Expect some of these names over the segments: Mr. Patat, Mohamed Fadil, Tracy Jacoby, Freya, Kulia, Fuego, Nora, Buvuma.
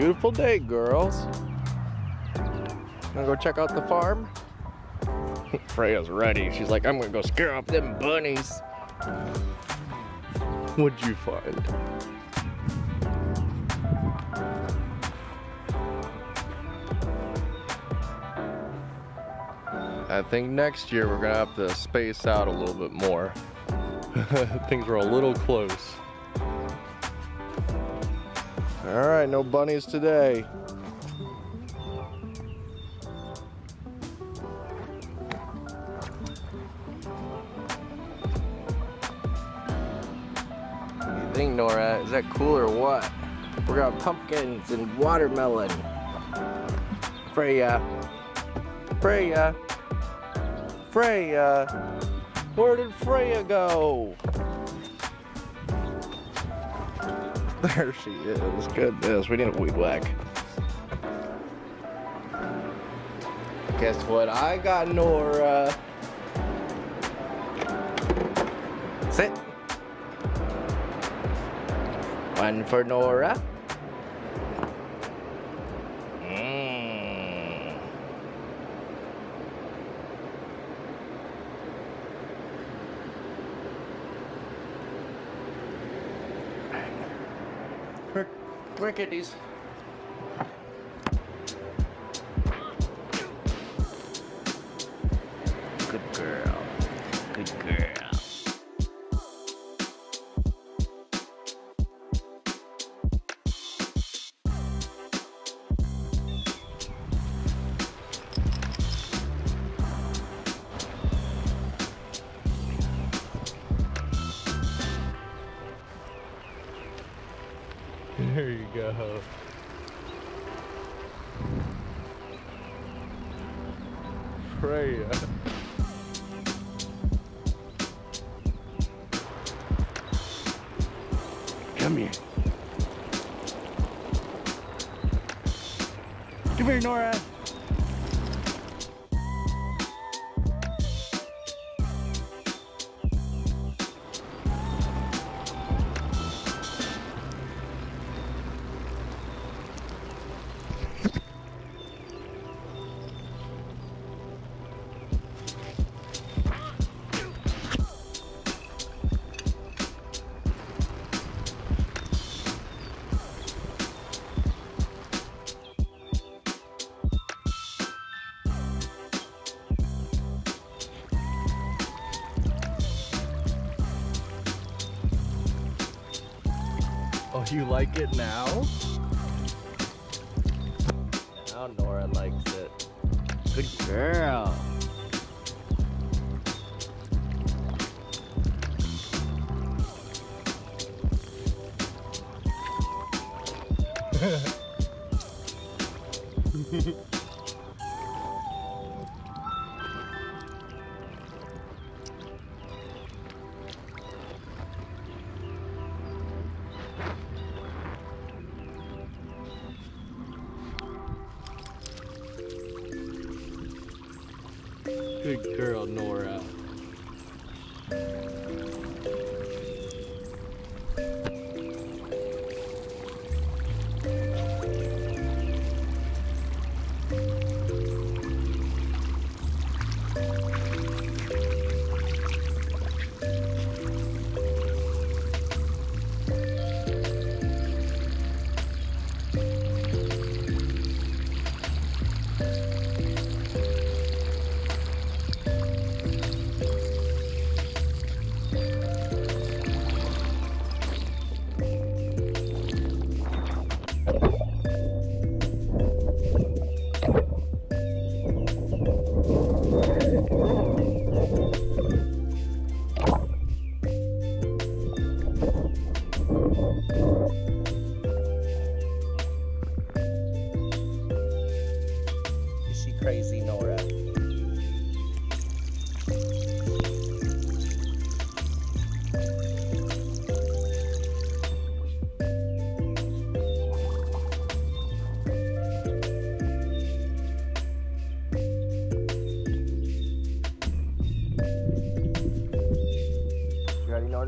Beautiful day, girls. Gonna go check out the farm? Freya's ready. She's like, I'm gonna go scare off them bunnies. What'd you find? I think next year we're gonna have to space out a little bit more. Things were a little close. Alright, no bunnies today. What do you think, Nora? Is that cool or what? We're gonna have pumpkins and watermelon. Freya. Freya. Freya, where did Freya go? There she is. Goodness, we need a weed whack. Guess what? I got Nora. Sit. One for Nora. We're kitties. Good girl. Good girl. There you go. Freya. Come here. Come here, Nora. Oh, you like it now? Now Nora likes it. Good girl. Good girl, Nora. Crazy Nora. You ready, Nora?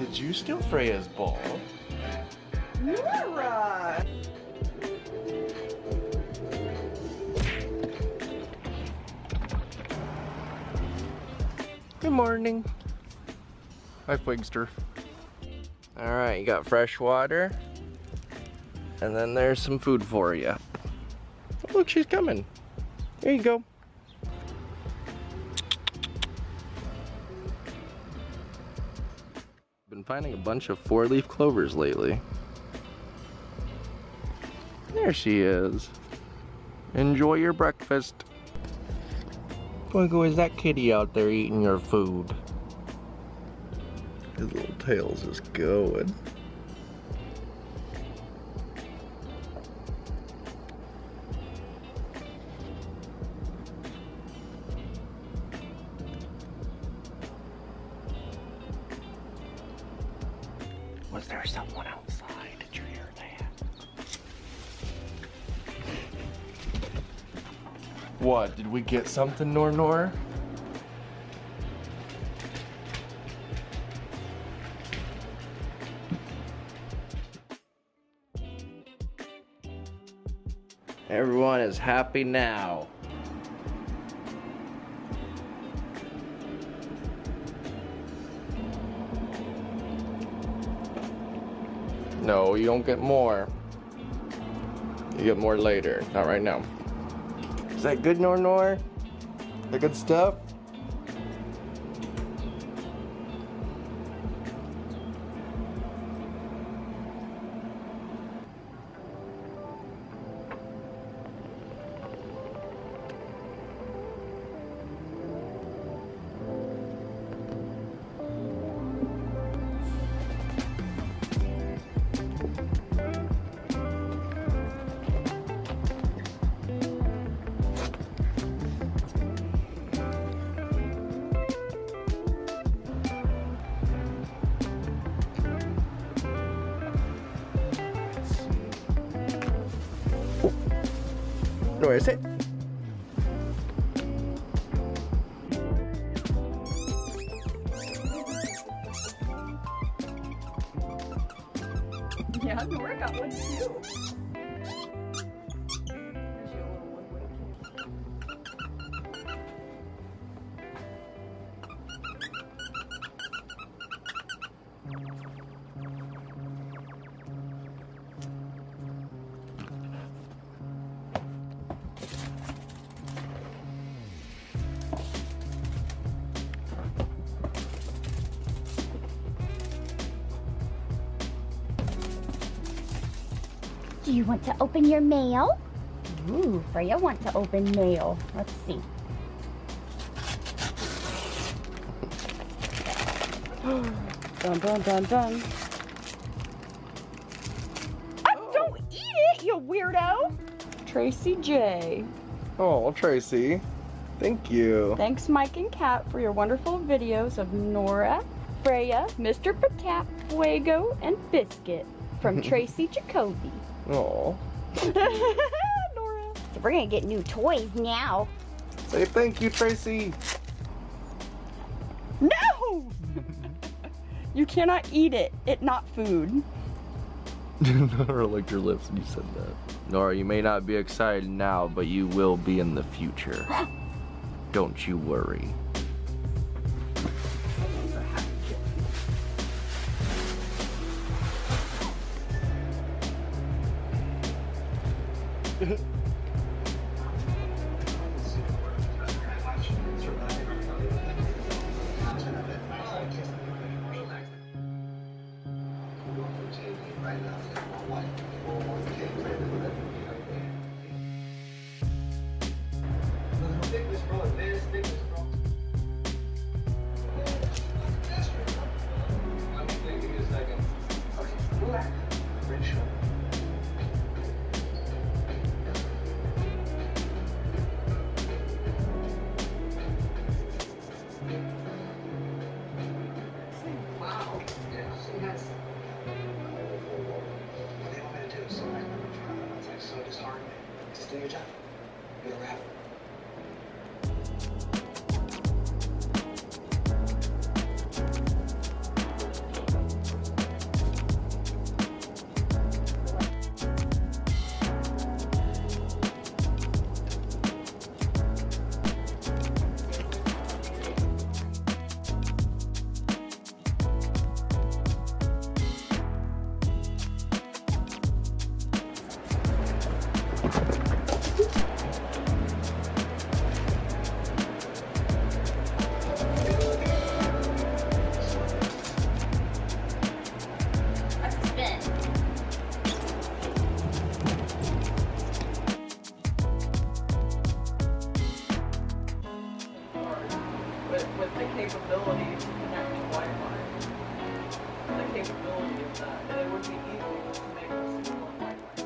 Did you steal Freya's ball? Nora! Good morning. Hi, Fuegster. Alright, you got fresh water. And then there's some food for you. Oh, look, she's coming. There you go. Been finding a bunch of four-leaf clovers lately. There she is. Enjoy your breakfast. Fuego, is that kitty out there eating your food? His little tail's just going. Was there someone outside? Did you hear that? What? Did we get something, Nor? Everyone is happy now. No, you don't get more. You get more later, not right now. Is that good, Nor? Is that good stuff? Where is it? Yeah, the workout one too. Do you want to open your mail? Ooh, Freya wants to open mail. Let's see. Dun, dun, dun, dun. Oh, don't eat it, you weirdo! Tracy J. Oh, Tracy. Thank you. Thanks, Mike and Kat, for your wonderful videos of Nora, Freya, Mr. Patat, Fuego, and Biscuit from Tracy Jacoby. Oh, Nora. We're gonna get new toys now. Say thank you, Tracy. No! You cannot eat it. It's not food. Nora licked your lips when you said that. Nora, you may not be excited now, but you will be in the future. Don't you worry. Do your job. Be a rapper. with the capability to connect to Wi-Fi. The capability of that. And it would be easy to make us feel like Wi-Fi.